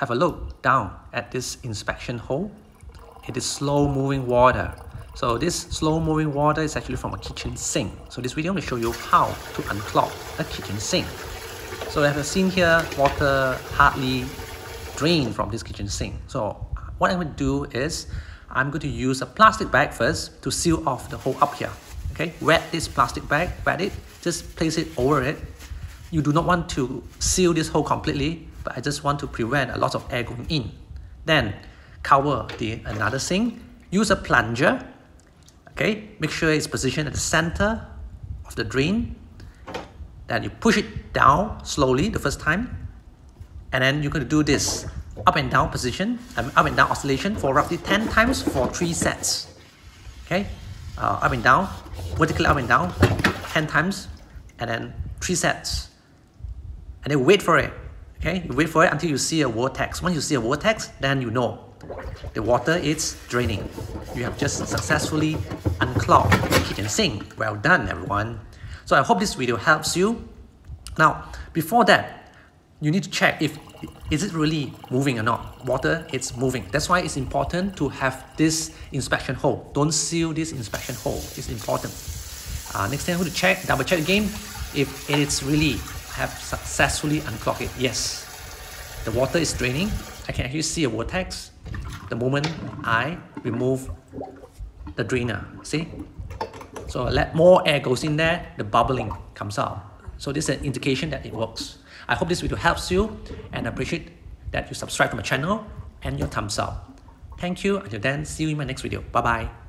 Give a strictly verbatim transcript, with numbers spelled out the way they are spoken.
Have a look down at this inspection hole. It is slow moving water. So this slow moving water is actually from a kitchen sink. So this video will show you how to unclog a kitchen sink. So as I've seen here, water hardly drained from this kitchen sink. So what I'm going to do is I'm going to use a plastic bag first to seal off the hole up here. Okay, wet this plastic bag, wet it, just place it over it. You do not want to seal this hole completely, but I just want to prevent a lot of air going in. Then cover the another sink, use a plunger. Okay, make sure it's positioned at the center of the drain. Then you push it down slowly the first time, and then you're going to do this up and down position, um, up and down oscillation for roughly ten times for three sets. Okay, uh, up and down, vertically up and down, ten times, and then three sets. And then wait for it. Okay, you wait for it until you see a vortex. Once you see a vortex, then you know the water is draining. You have just successfully unclogged the kitchen sink. Well done, everyone. So I hope this video helps you. Now, before that, you need to check if is it really moving or not. Water, it's moving. That's why it's important to have this inspection hole. Don't seal this inspection hole. It's important. Uh, next time, I have to check, double check again if it's really have successfully unclogged it. Yes, the water is draining. I can actually see a vortex the moment I remove the drainer. See? So let more air goes in there, the bubbling comes out. So this is an indication that it works. I hope this video helps you, and I appreciate that you subscribe to my channel and your thumbs up. Thank you. Until then, see you in my next video. Bye-bye.